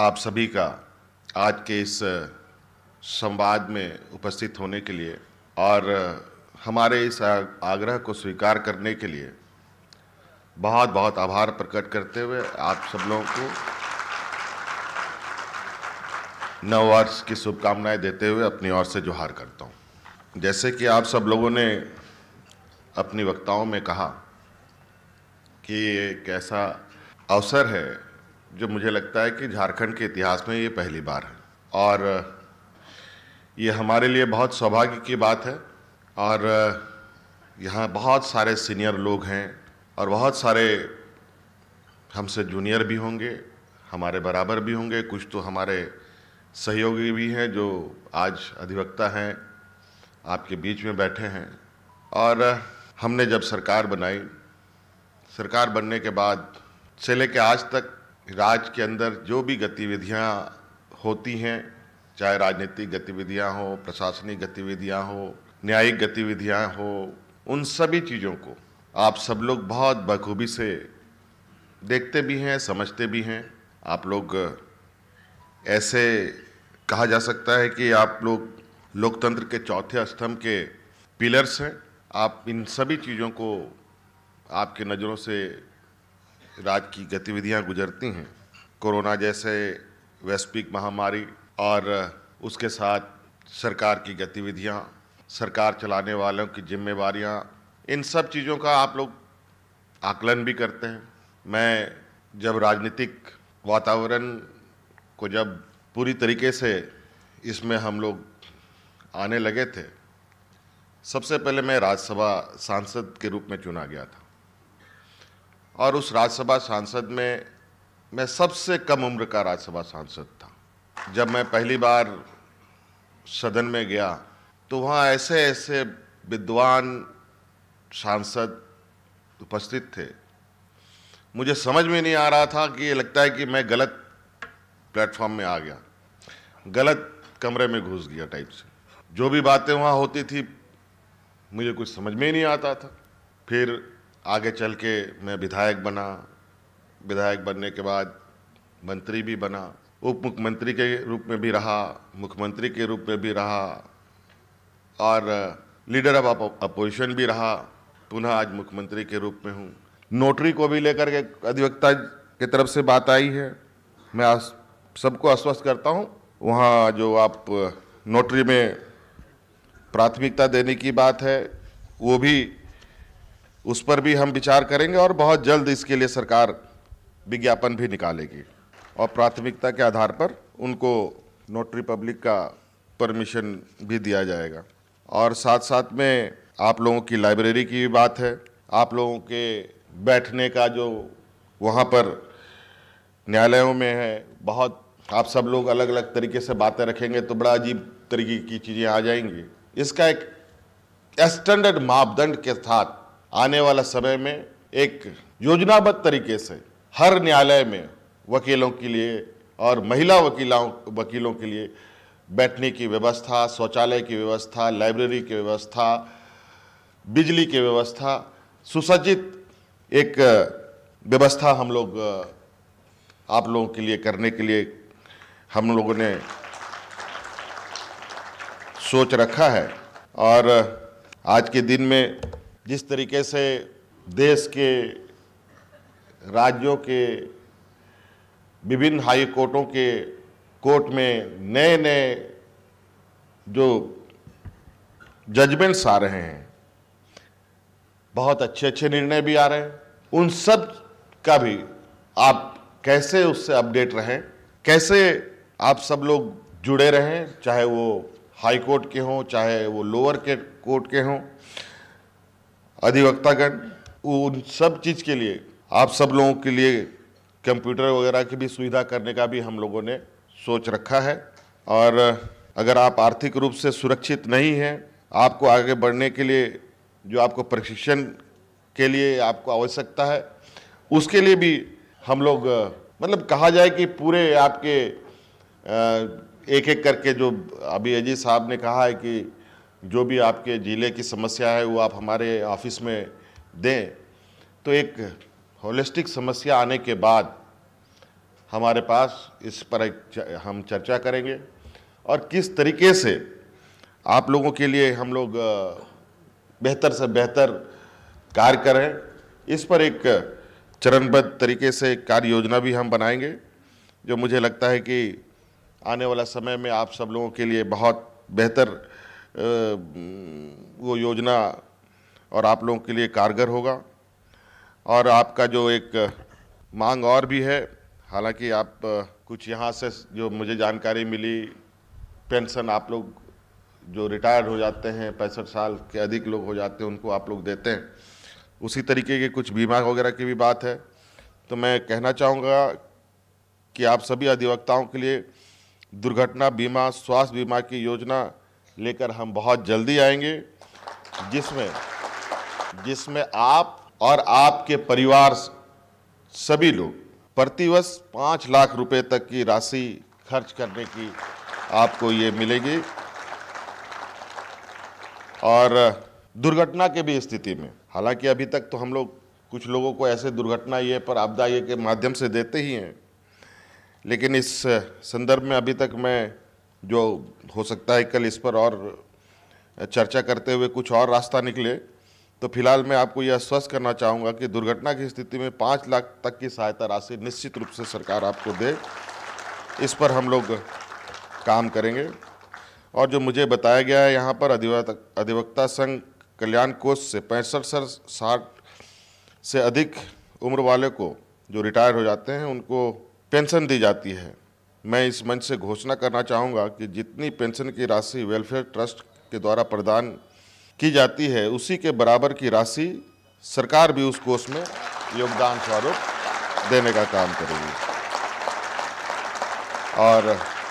आप सभी का आज के इस संवाद में उपस्थित होने के लिए और हमारे इस आग्रह को स्वीकार करने के लिए बहुत बहुत आभार प्रकट करते हुए आप सब लोगों को नववर्ष की शुभकामनाएं देते हुए अपनी ओर से जोहार करता हूं। जैसे कि आप सब लोगों ने अपनी वक्ताओं में कहा कि ये एक ऐसा अवसर है जो मुझे लगता है कि झारखंड के इतिहास में ये पहली बार है और ये हमारे लिए बहुत सौभाग्य की बात है। और यहाँ बहुत सारे सीनियर लोग हैं और बहुत सारे हमसे जूनियर भी होंगे, हमारे बराबर भी होंगे, कुछ तो हमारे सहयोगी भी हैं जो आज अधिवक्ता हैं, आपके बीच में बैठे हैं। और हमने जब सरकार बनाई, सरकार बनने के बाद से लेकर आज तक राज्य के अंदर जो भी गतिविधियां होती हैं, चाहे राजनीतिक गतिविधियां हो, प्रशासनिक गतिविधियां हो, न्यायिक गतिविधियां हो, उन सभी चीज़ों को आप सब लोग बहुत बखूबी से देखते भी हैं, समझते भी हैं। आप लोग, ऐसे कहा जा सकता है कि आप लोग लोकतंत्र के चौथे स्तंभ के पिलर्स हैं। आप इन सभी चीज़ों को, आपके नज़रों से राज्य की गतिविधियां गुजरती हैं। कोरोना जैसे वैश्विक महामारी और उसके साथ सरकार की गतिविधियां, सरकार चलाने वालों की जिम्मेवारियां, इन सब चीज़ों का आप लोग आकलन भी करते हैं। मैं जब राजनीतिक वातावरण को जब पूरी तरीके से इसमें हम लोग आने लगे थे, सबसे पहले मैं राज्यसभा सांसद के रूप में चुना गया था और उस राज्यसभा सांसद में मैं सबसे कम उम्र का राज्यसभा सांसद था। जब मैं पहली बार सदन में गया तो वहाँ ऐसे ऐसे विद्वान सांसद उपस्थित थे, मुझे समझ में नहीं आ रहा था कि ये लगता है कि मैं गलत प्लेटफॉर्म में आ गया, गलत कमरे में घुस गया टाइप से। जो भी बातें वहाँ होती थी मुझे कुछ समझ में ही नहीं आता था। फिर आगे चल के मैं विधायक बना, विधायक बनने के बाद मंत्री भी बना, उप मुख्यमंत्री के रूप में भी रहा, मुख्यमंत्री के रूप में भी रहा और लीडर ऑफ अपोजिशन भी रहा, पुनः आज मुख्यमंत्री के रूप में हूँ। नोटरी को भी लेकर के अधिवक्ता की तरफ से बात आई है। मैं सबको आश्वस्त करता हूँ, वहाँ जो आप नोटरी में प्राथमिकता देने की बात है वो भी, उस पर भी हम विचार करेंगे और बहुत जल्द इसके लिए सरकार विज्ञापन भी निकालेगी और प्राथमिकता के आधार पर उनको नोटरी पब्लिक का परमिशन भी दिया जाएगा। और साथ साथ में आप लोगों की लाइब्रेरी की बात है, आप लोगों के बैठने का जो वहाँ पर न्यायालयों में है, बहुत आप सब लोग अलग अलग तरीके से बातें रखेंगे तो बड़ा अजीब तरीके की चीज़ें आ जाएंगी। इसका एक स्टैंडर्ड मापदंड के साथ आने वाला समय में एक योजनाबद्ध तरीके से हर न्यायालय में वकीलों के लिए और महिला वकीलों के लिए बैठने की व्यवस्था, शौचालय की व्यवस्था, लाइब्रेरी की व्यवस्था, बिजली की व्यवस्था, सुसज्जित एक व्यवस्था हम लोग आप लोगों के लिए करने के लिए हम लोगों ने सोच रखा है। और आज के दिन में जिस तरीके से देश के राज्यों के विभिन्न हाई कोर्टों के कोर्ट में नए नए जो जजमेंट्स आ रहे हैं, बहुत अच्छे अच्छे निर्णय भी आ रहे हैं, उन सब का भी आप कैसे उससे अपडेट रहें, कैसे आप सब लोग जुड़े रहें, चाहे वो हाई कोर्ट के हों, चाहे वो लोअर कोर्ट के हों, अधिवक्तागण, उन सब चीज़ के लिए आप सब लोगों के लिए कंप्यूटर वगैरह की भी सुविधा करने का भी हम लोगों ने सोच रखा है। और अगर आप आर्थिक रूप से सुरक्षित नहीं हैं, आपको आगे बढ़ने के लिए जो आपको प्रशिक्षण के लिए आपको आवश्यकता है, उसके लिए भी हम लोग, मतलब कहा जाए कि पूरे आपके एक एक करके, जो अभी अजय साहब ने कहा है कि जो भी आपके ज़िले की समस्या है वो आप हमारे ऑफिस में दें, तो एक होलिस्टिक समस्या आने के बाद हमारे पास इस पर हम चर्चा करेंगे और किस तरीके से आप लोगों के लिए हम लोग बेहतर से बेहतर कार्य करें, इस पर एक चरणबद्ध तरीके से कार्य योजना भी हम बनाएंगे, जो मुझे लगता है कि आने वाला समय में आप सब लोगों के लिए बहुत बेहतर वो योजना और आप लोगों के लिए कारगर होगा। और आपका जो एक मांग और भी है, हालांकि आप कुछ यहाँ से जो मुझे जानकारी मिली, पेंशन आप लोग जो रिटायर्ड हो जाते हैं, 65 साल के अधिक लोग हो जाते हैं, उनको आप लोग देते हैं, उसी तरीके के कुछ बीमा वगैरह की भी बात है। तो मैं कहना चाहूँगा कि आप सभी अधिवक्ताओं के लिए दुर्घटना बीमा, स्वास्थ्य बीमा की योजना लेकर हम बहुत जल्दी आएंगे, जिसमें आप और आपके परिवार सभी लोग प्रतिवर्ष 5 लाख रुपए तक की राशि खर्च करने की आपको ये मिलेगी। और दुर्घटना के भी स्थिति में, हालांकि अभी तक तो हम लोग कुछ लोगों को ऐसे दुर्घटना ये पर आपदा ये के माध्यम से देते ही हैं, लेकिन इस संदर्भ में अभी तक मैं जो हो सकता है कल इस पर और चर्चा करते हुए कुछ और रास्ता निकले, तो फिलहाल मैं आपको यह आश्वस्त करना चाहूँगा कि दुर्घटना की स्थिति में 5 लाख तक की सहायता राशि निश्चित रूप से सरकार आपको दे, इस पर हम लोग काम करेंगे। और जो मुझे बताया गया है यहाँ पर अधिवक्ता संघ कल्याण कोष से 65 साल से अधिक उम्र वाले को जो रिटायर हो जाते हैं उनको पेंशन दी जाती है। मैं इस मंच से घोषणा करना चाहूँगा कि जितनी पेंशन की राशि वेलफेयर ट्रस्ट के द्वारा प्रदान की जाती है, उसी के बराबर की राशि सरकार भी उस कोष में योगदान स्वरूप देने का काम करेगी। और